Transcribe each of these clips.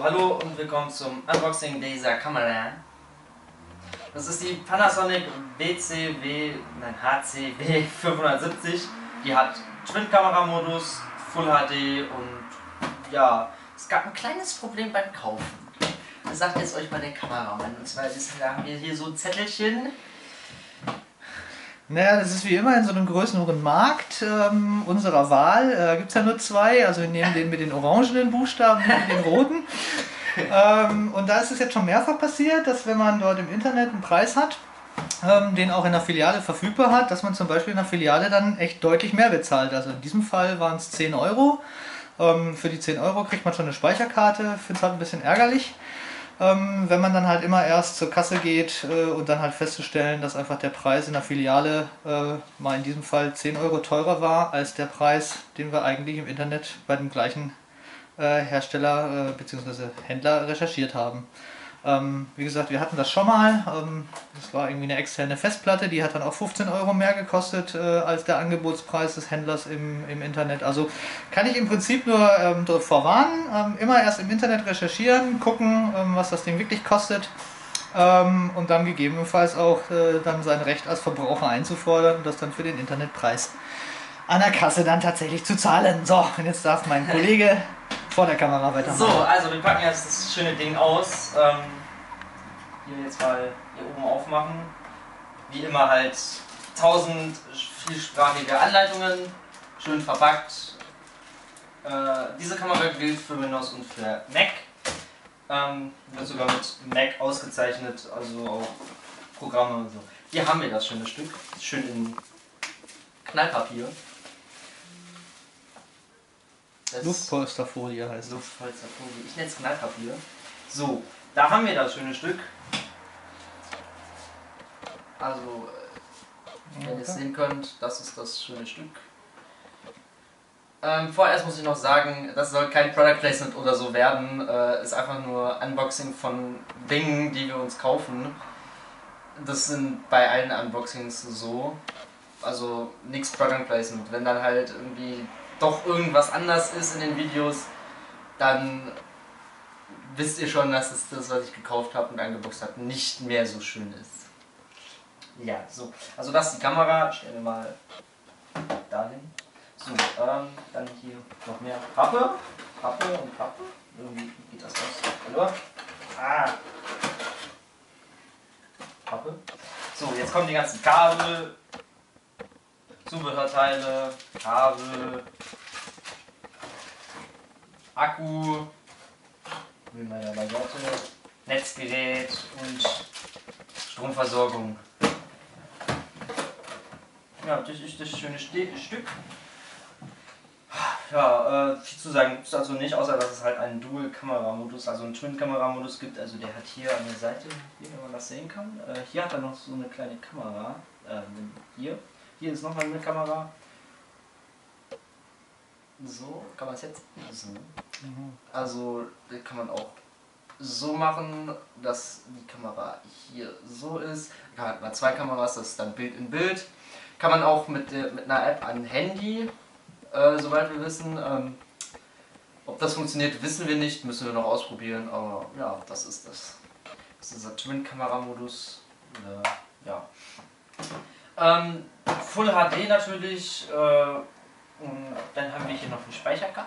Also hallo und willkommen zum Unboxing dieser Kamera. Das ist die Panasonic HC-W570. Die hat Twin-Kamera-Modus, Full HD und ja, es gab ein kleines Problem beim Kaufen. Das sagt jetzt euch mal der Kameramann. Und zwar haben wir hier so ein Zettelchen. Naja, das ist wie immer in so einem größeren Markt unserer Wahl. Gibt es ja nur zwei, also wir nehmen den mit den orangenen Buchstaben und den roten. Und da ist es jetzt schon mehrfach passiert, dass wenn man dort im Internet einen Preis hat, den auch in der Filiale verfügbar hat, dass man zum Beispiel in der Filiale dann echt deutlich mehr bezahlt. Also in diesem Fall waren es 10 Euro. Für die 10 Euro kriegt man schon eine Speicherkarte, finde es halt ein bisschen ärgerlich. Wenn man dann halt immer erst zur Kasse geht und dann halt festzustellen, dass einfach der Preis in der Filiale mal in diesem Fall 10 Euro teurer war, als der Preis, den wir eigentlich im Internet bei dem gleichen Hersteller bzw. Händler recherchiert haben. Wie gesagt, wir hatten das schon mal, das war irgendwie eine externe Festplatte, die hat dann auch 15 Euro mehr gekostet als der Angebotspreis des Händlers im Internet. Also kann ich im Prinzip nur vorwarnen, immer erst im Internet recherchieren, gucken, was das Ding wirklich kostet und dann gegebenenfalls auch dann sein Recht als Verbraucher einzufordern und das dann für den Internetpreis an der Kasse dann tatsächlich zu zahlen. So, und jetzt darf mein Kollege vor der Kamera weitermachen. So, also wir packen jetzt das schöne Ding aus. Hier jetzt mal hier oben aufmachen. Wie immer halt 1000 vielsprachige Anleitungen, schön verpackt. Diese Kamera gilt für Windows und für Mac. Wird sogar mit Mac ausgezeichnet, also auch Programme und so. Hier haben wir das schöne Stück, schön in Knallpapier. Luftpolsterfolie heißt es. Luftpolsterfolie. Ich nenne es Knallpapier. So, da haben wir das schöne Stück. Also, wenn ihr es sehen könnt, das ist das schöne Stück. Vorerst muss ich noch sagen, das soll kein Product Placement oder so werden. Ist einfach nur Unboxing von Dingen, die wir uns kaufen. Das sind bei allen Unboxings so. Also, nichts Product Placement. Wenn dann halt irgendwie doch irgendwas anders ist in den Videos, dann wisst ihr schon, dass es das, was ich gekauft habe und angeboxt habe, nicht mehr so schön ist. Ja, so. Also das ist die Kamera. Stellen wir mal da hin. So, dann hier noch mehr Pappe. Pappe und Pappe. Irgendwie geht das aus. Hallo? Ah! Pappe. So, jetzt kommen die ganzen Kabel, Zubehörteile, Kabel, Akku, wie man ja bei Worte, Netzgerät und Stromversorgung. Ja, das ist das schöne Stück. Ja, viel zu sagen gibt es dazu nicht, außer dass es halt einen Dual-Kamera-Modus, also einen Twin-Kamera-Modus gibt. Also der hat hier an der Seite, hier, wenn man das sehen kann, hier hat er noch so eine kleine Kamera, hier. Hier ist nochmal eine Kamera. So, kann man es jetzt? Also, das kann man auch so machen, dass die Kamera hier so ist. Da hat man zwei Kameras, das ist dann Bild in Bild. Kann man auch mit einer App an Handy, soweit wir wissen. Ob das funktioniert, wissen wir nicht, müssen wir noch ausprobieren. Aber ja, das ist das. Das ist dieser Twin-Kamera-Modus. Ja. Full HD natürlich, und dann haben wir hier noch einen Speicherkart.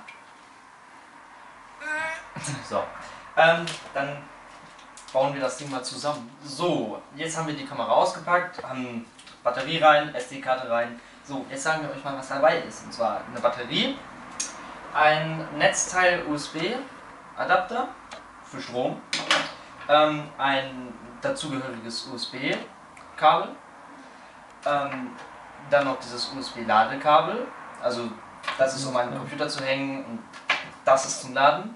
So, dann bauen wir das Ding mal zusammen. So, jetzt haben wir die Kamera ausgepackt, haben Batterie rein, SD-Karte rein. So, jetzt sagen wir euch mal, was dabei ist. Und zwar eine Batterie, ein Netzteil USB-Adapter für Strom, ein dazugehöriges USB-Kabel, dann noch dieses USB-Ladekabel, also das ist um an den Computer zu hängen und das ist zum Laden.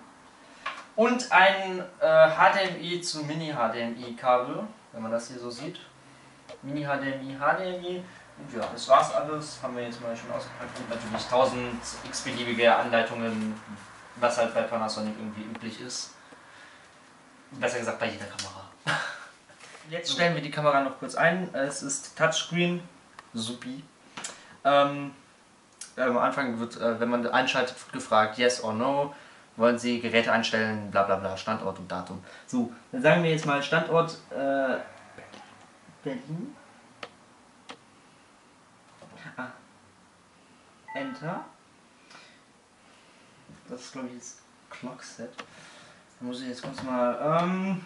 Und ein HDMI zu Mini-HDMI-Kabel, wenn man das hier so sieht. Mini-HDMI, HDMI. Und ja, das war's alles. Haben wir jetzt mal schön ausgepackt. Und natürlich 1000 x-beliebige Anleitungen, was halt bei Panasonic irgendwie üblich ist. Besser gesagt bei jeder Kamera. Jetzt stellen wir die Kamera noch kurz ein. Es ist Touchscreen. Supi. Am Anfang wird, wenn man einschaltet, gefragt Yes or No. wollen Sie Geräte einstellen, bla bla bla, Standort und Datum. So, dann sagen wir jetzt mal Standort Berlin. Ah. Enter. Das ist, glaube ich, jetzt Clockset. Da muss ich jetzt kurz mal.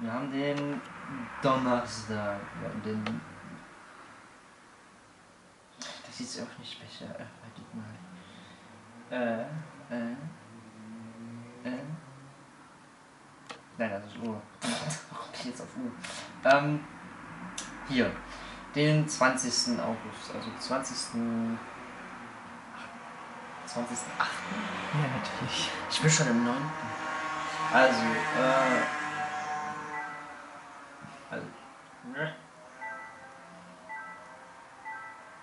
Wir haben den Donnerstag. Wir haben den. Das ist auch nicht besser. Nein, das ist Uhr. Warum bin ich jetzt auf Uhr? Hier. Den 20. August. Also 20.8. Ja, natürlich. Ich bin schon im 9. Also,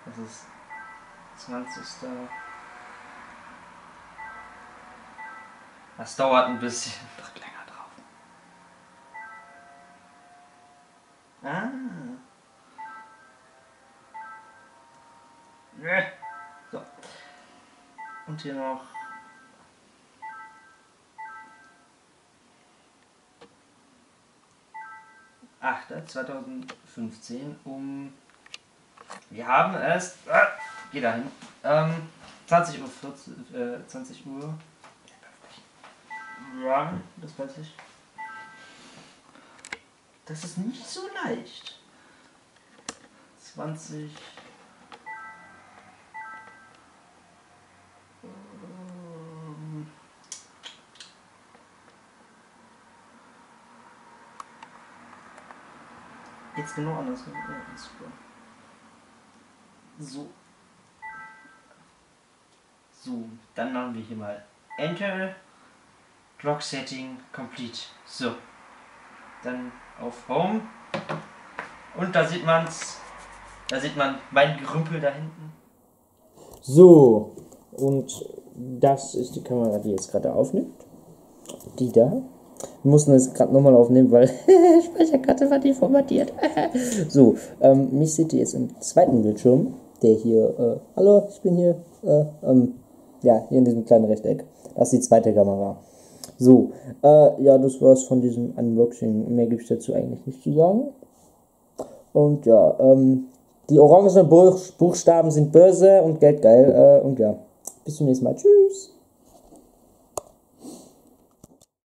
das ist 20. Das dauert ein bisschen. Drück länger drauf. Ah. So. Und hier noch. Ach, 2015 um. Wir haben es. Geh dahin. 20 Uhr. Ja, das weiß ich. Das ist nicht so leicht. 20. Jetzt genau andersrum. Ja, super. So. So, dann machen wir hier mal Enter. Clock Setting Complete. So. Dann auf Home. Und da sieht man's. Da sieht man mein Gerümpel da hinten. So. Und das ist die Kamera, die jetzt gerade aufnimmt. Die da. Wir mussten es gerade nochmal aufnehmen, weil Speicherkarte war nicht formatiert. So, mich seht ihr jetzt im zweiten Bildschirm, der hier, hallo, ich bin hier, ja, hier in diesem kleinen Rechteck. Das ist die zweite Kamera. So, ja, das war's von diesem Unboxing. Mehr gibt's dazu eigentlich nicht zu sagen. Und ja, die orangenen Buchstaben sind böse und geldgeil. Und ja, bis zum nächsten Mal. Tschüss.